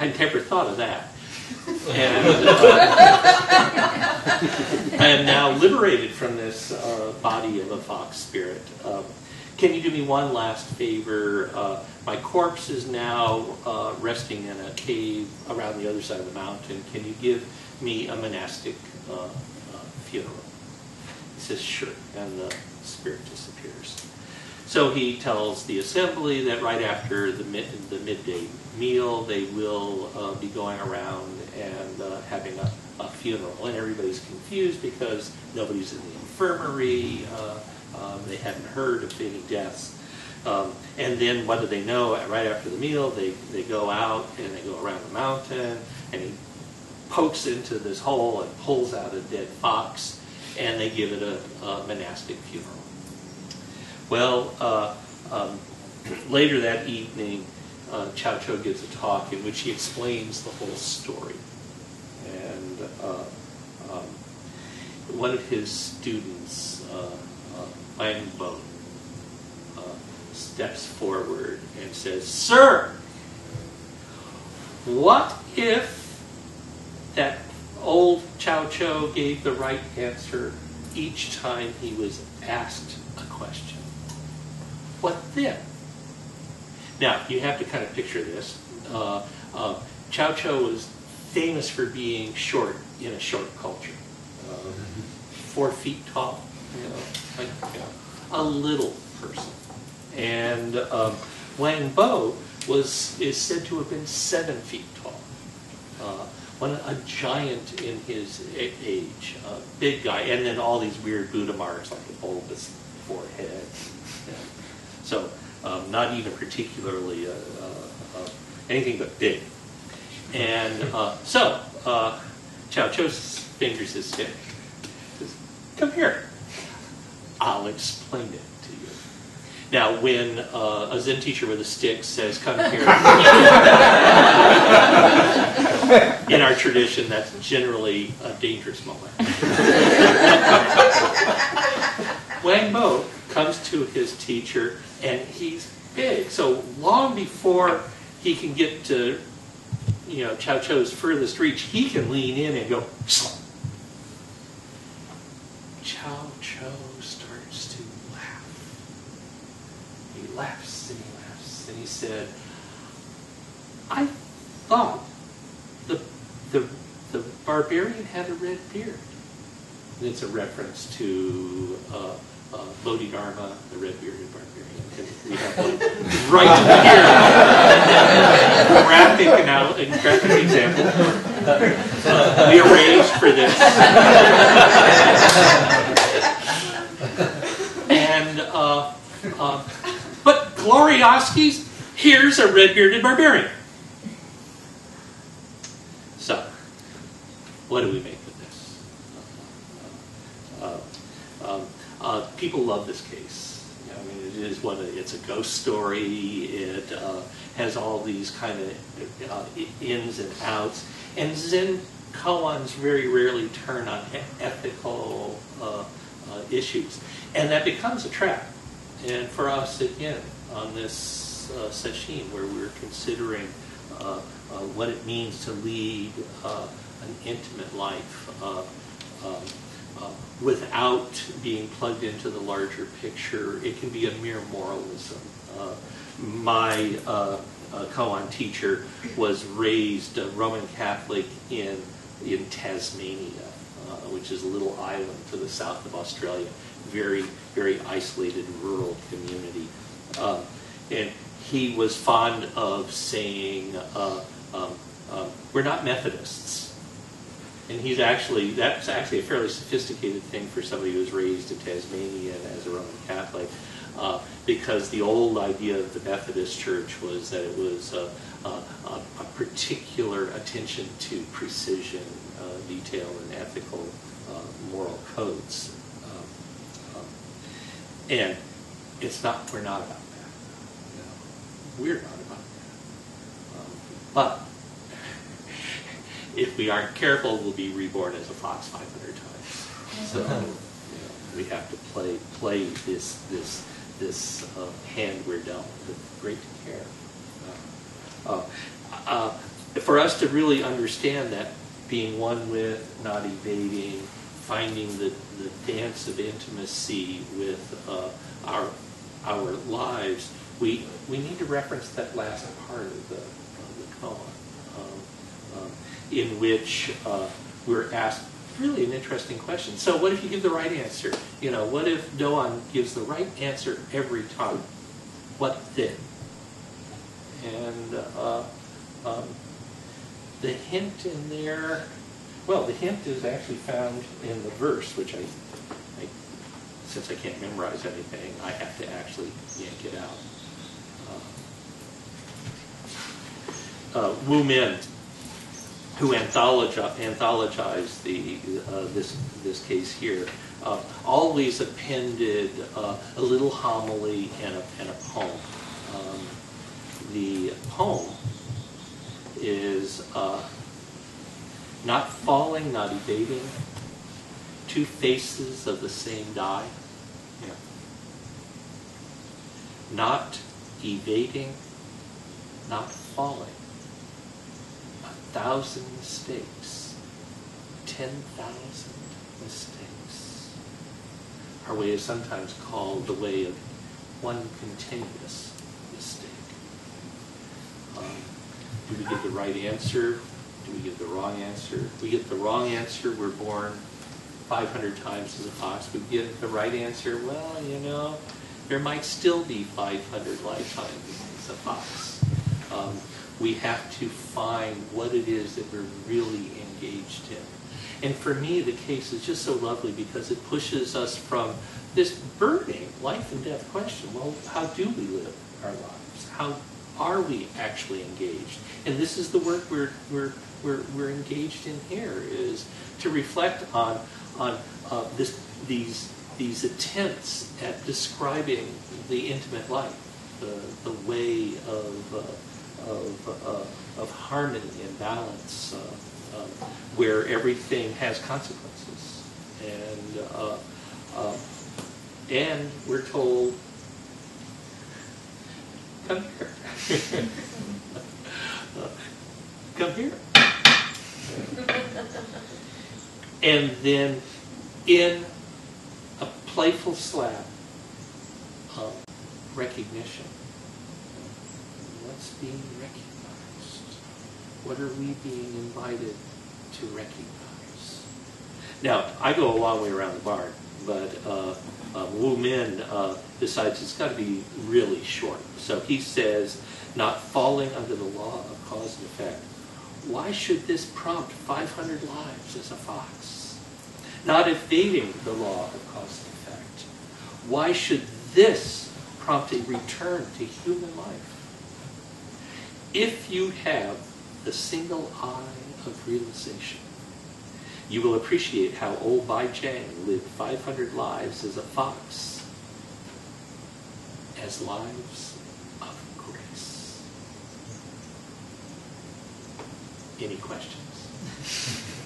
I never thought of that. And I am now liberated from this body of a fox spirit. Can you do me one last favor? My corpse is now resting in a cave around the other side of the mountain. Can you give me a monastic funeral? He says, sure, and the spirit disappears. So he tells the assembly that right after the midday meal, they will be going around and having a funeral. And everybody's confused because nobody's in the infirmary. They hadn't heard of any deaths. And then what do they know? Right after the meal, they go out and they go around the mountain, and he pokes into this hole and pulls out a dead fox, and they give it a monastic funeral. Well, later that evening, Chao Chou gives a talk in which he explains the whole story. And one of his students, Wang Bo, steps forward and says, "Sir, what if that old Chao Chou gave the right answer each time he was asked a question? What then?" Now, you have to kind of picture this. Chao Chou was famous for being short in a short culture. 4 feet tall, you know, like, you know, a little person. And Wang Bo is said to have been 7 feet tall. A giant in his age, a big guy, and then all these weird Buddha marks, like the bulbous forehead. So, not even particularly anything but big. And so, Chao Chou's fingers his stick. He says, "Come here. I'll explain it to you." Now, when a Zen teacher with a stick says, "Come here," in our tradition, that's generally a dangerous moment. Wang Bo comes to his teacher, and he's big. So long before he can get to, you know, Chao Chou's furthest reach, he can lean in and go. Chao Chou starts to laugh. He laughs and he laughs, and he said, "I thought the barbarian had a red beard." And it's a reference to Bodhidharma, the red-bearded barbarian. And we have one right here. graphic example. We arranged for this. And but Glorioski's, here's a red-bearded barbarian. So, what do we make of this? People love this case. I mean, it's a ghost story. It has all these kind of ins and outs. And Zen koans very rarely turn on ethical issues, and that becomes a trap. And for us, again, on this sesshin where we're considering what it means to lead an intimate life. Without being plugged into the larger picture, it can be a mere moralism. My koan teacher was raised Roman Catholic in Tasmania, which is a little island to the south of Australia, very, very isolated rural community. And he was fond of saying, "We're not Methodists." And he's actually, that's actually a fairly sophisticated thing for somebody who was raised in Tasmania as a Roman Catholic, because the old idea of the Methodist Church was that it was a particular attention to precision, detail, and ethical moral codes. And it's not, we're not about that. No, we're not about that. But if we aren't careful, we'll be reborn as a fox 500 times. So, you know, we have to play this hand we're dealt with great care. for us to really understand that being one with, not evading, finding the dance of intimacy with our lives, we need to reference that last part of the koan, in which we're asked really an interesting question. So what if you give the right answer? You know, what if Doan gives the right answer every time? What then? And the hint in there, well, the hint is actually found in the verse, which I since I can't memorize anything, I have to actually yank it out. Wumen, who anthologized this case here, always appended a little homily and a poem. The poem is not falling, not evading, two faces of the same die, yeah. Not evading, not falling, 1,000 mistakes, 10,000 mistakes. Our way is sometimes called the way of one continuous mistake. Do we get the right answer? Do we get the wrong answer? If we get the wrong answer, we're born 500 times as a fox. We get the right answer, well, you know, there might still be 500 lifetimes as a fox. We have to find what it is that we're really engaged in. And for me, the case is just so lovely because it pushes us from this burning life and death question, well, how do we live our lives? How are we actually engaged? And this is the work we're engaged in here, is to reflect on these attempts at describing the intimate life, the way of harmony and balance, where everything has consequences, and we're told, come here, come here, and then in a playful slap of recognition. What's being recognized? What are we being invited to recognize? Now, I go a long way around the barn, but Wumen decides it's got to be really short. So he says, not falling under the law of cause and effect. Why should this prompt 500 lives as a fox? Not evading the law of cause and effect. Why should this prompt a return to human life? If you have the single eye of realization, you will appreciate how old Baizhang lived 500 lives as a fox, as lives of grace. Any questions?